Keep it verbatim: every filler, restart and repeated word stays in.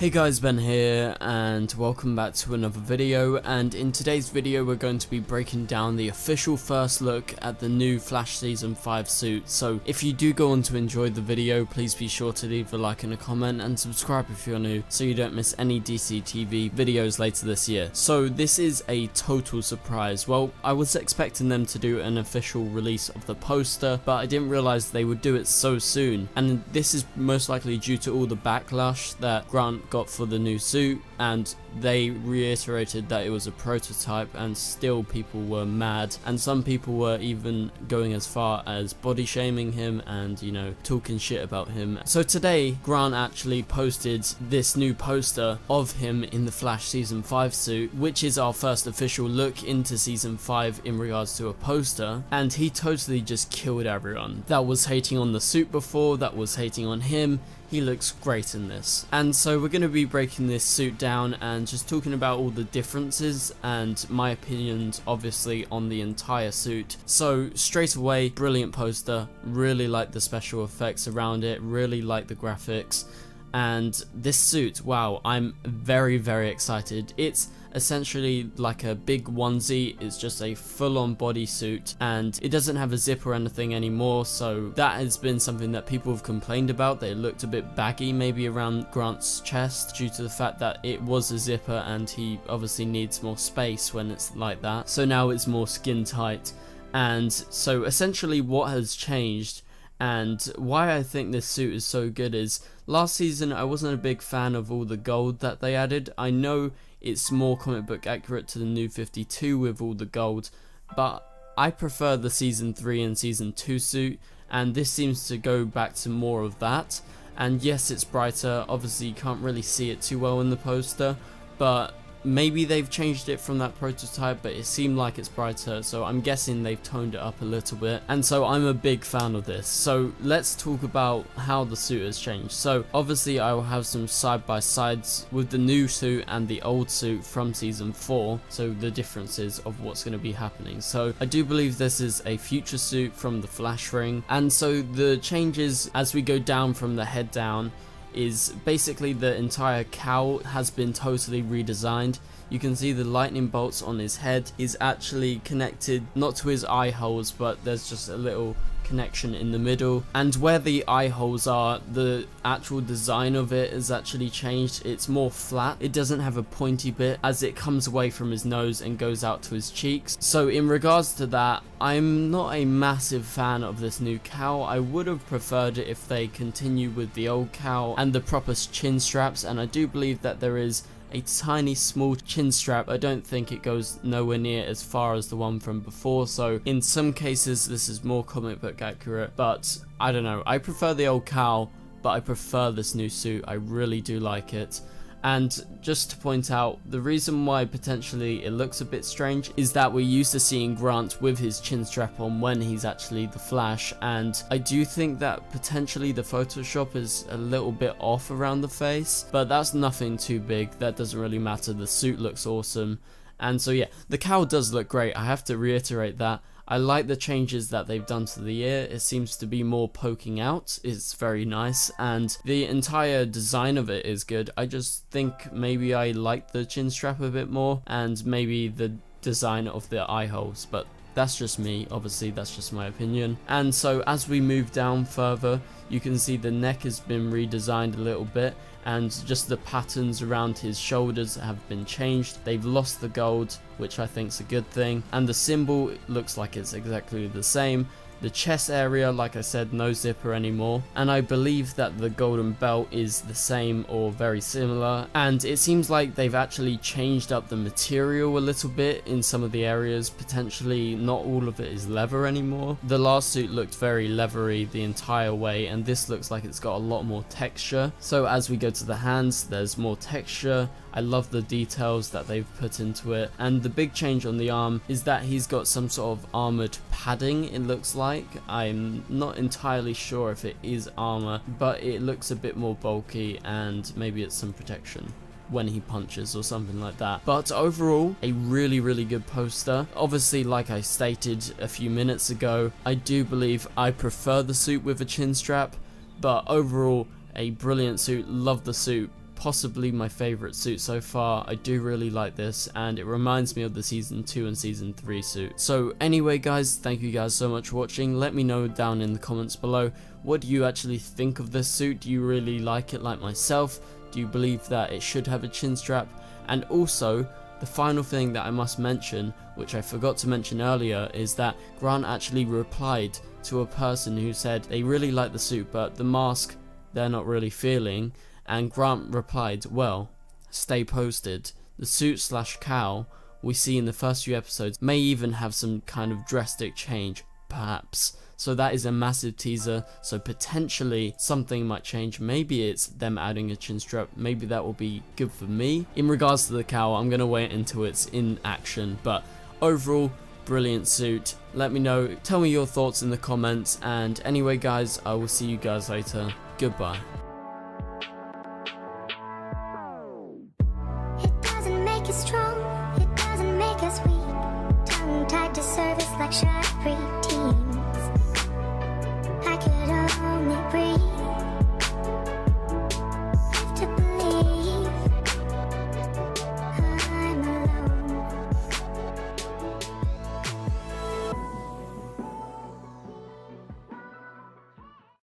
Hey guys, Ben here and welcome back to another video, and in today's video we're going to be breaking down the official first look at the new Flash season five suit. So if you do go on to enjoy the video, please be sure to leave a like and a comment and subscribe if you're new so you don't miss any D C T V videos later this year. So this is a total surprise. Well, I was expecting them to do an official release of the poster, but I didn't realise they would do it so soon, and this is most likely due to all the backlash that Grant got for the new suit, and they reiterated that it was a prototype and still people were mad, and some people were even going as far as body shaming him and, you know, talking shit about him. So today Grant actually posted this new poster of him in the Flash season five suit, which is our first official look into season five in regards to a poster, and he totally just killed everyone that was hating on the suit before, that was hating on him. He looks great in this, and so we're going to be breaking this suit down and just talking about all the differences and my opinions obviously on the entire suit. So straight away, brilliant poster, really like the special effects around it, really like the graphics, and this suit, wow, I'm very very excited. It's essentially like a big onesie, it's just a full-on bodysuit, and it doesn't have a zip or anything anymore, so that has been something that people have complained about. They looked a bit baggy maybe around Grant's chest due to the fact that it was a zipper, and he obviously needs more space when it's like that, so now it's more skin tight. And so essentially what has changed and why I think this suit is so good is last season I wasn't a big fan of all the gold that they added. I know it's more comic book accurate to the new fifty-two with all the gold, but I prefer the season three and season two suit, and this seems to go back to more of that. And yes, it's brighter, obviously you can't really see it too well in the poster, but maybe they've changed it from that prototype, but it seemed like it's brighter, so I'm guessing they've toned it up a little bit, and so I'm a big fan of this. So let's talk about how the suit has changed. So obviously I will have some side-by-sides with the new suit and the old suit from season four, so the differences of what's going to be happening. So I do believe this is a future suit from the Flash ring, and so the changes as we go down from the head down is basically the entire cowl has been totally redesigned. You can see the lightning bolts on his head is actually connected not to his eye holes, but there's just a little connection in the middle, and where the eye holes are, the actual design of it has actually changed. It's more flat, it doesn't have a pointy bit as it comes away from his nose and goes out to his cheeks. So in regards to that, I'm not a massive fan of this new cowl. I would have preferred it if they continue with the old cowl and the proper chin straps, and I do believe that there is a tiny small chin strap. I don't think it goes nowhere near as far as the one from before, so in some cases this is more comic book accurate, but I don't know, I prefer the old cowl, but I prefer this new suit. I really do like it. And just to point out, the reason why potentially it looks a bit strange is that we're used to seeing Grant with his chin strap on when he's actually the Flash, and I do think that potentially the Photoshop is a little bit off around the face, but that's nothing too big, that doesn't really matter. The suit looks awesome, and so yeah, the cowl does look great, I have to reiterate that. I like the changes that they've done to the ear, it seems to be more poking out, it's very nice, and the entire design of it is good. I just think maybe I like the chin strap a bit more, and maybe the design of the eye holes, but that's just me, obviously that's just my opinion. And so as we move down further, you can see the neck has been redesigned a little bit, and just the patterns around his shoulders have been changed. They've lost the gold, which I think is a good thing, and the symbol looks like it's exactly the same. The chest area, like I said, no zipper anymore, and I believe that the golden belt is the same or very similar, and it seems like they've actually changed up the material a little bit in some of the areas. Potentially not all of it is leather anymore. The last suit looked very leathery the entire way, and this looks like it's got a lot more texture. So as we go to the hands, there's more texture. I love the details that they've put into it, and the big change on the arm is that he's got some sort of armored padding, it looks like. I'm not entirely sure if it is armor, but it looks a bit more bulky, and maybe it's some protection when he punches or something like that. But overall, a really really good poster. Obviously, like I stated a few minutes ago, I do believe I prefer the suit with a chin strap, but overall a brilliant suit, love the suit. possibly my favorite suit so far. I do really like this, and it reminds me of the season two and season three suit. So anyway guys, thank you guys so much for watching. Let me know down in the comments below, what do you actually think of this suit? Do you really like it like myself? Do you believe that it should have a chin strap? And also, the final thing that I must mention, which I forgot to mention earlier, is that Grant actually replied to a person who said they really like the suit, but the mask they're not really feeling, and Grant replied, well, stay posted. The suit slash cowl we see in the first few episodes may even have some kind of drastic change, perhaps. So that is a massive teaser, so potentially something might change. Maybe it's them adding a chin strap, maybe that will be good for me. In regards to the cowl, I'm gonna wait until it's in action, but overall, brilliant suit. Let me know, tell me your thoughts in the comments, and anyway guys, I will see you guys later. Goodbye.